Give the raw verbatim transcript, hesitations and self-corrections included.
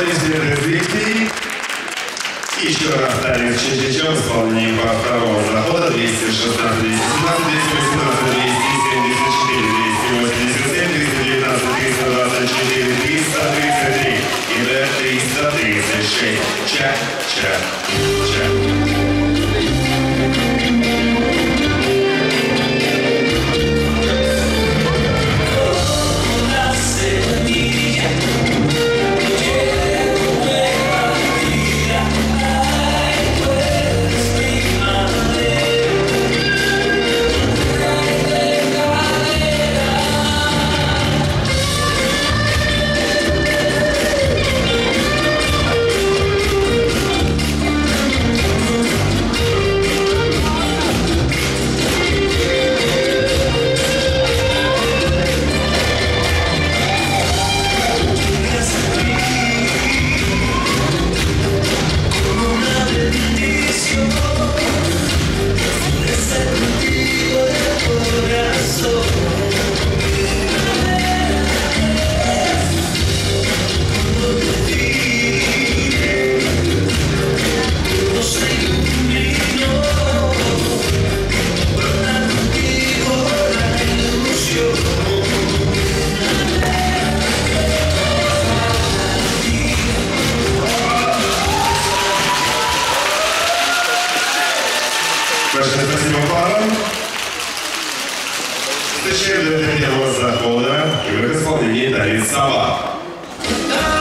аплодисменты зрителей. И еще раз Тарин Сава в исполнении по второго захода двести шестнадцать, двести семнадцать, двести восемнадцать, двести.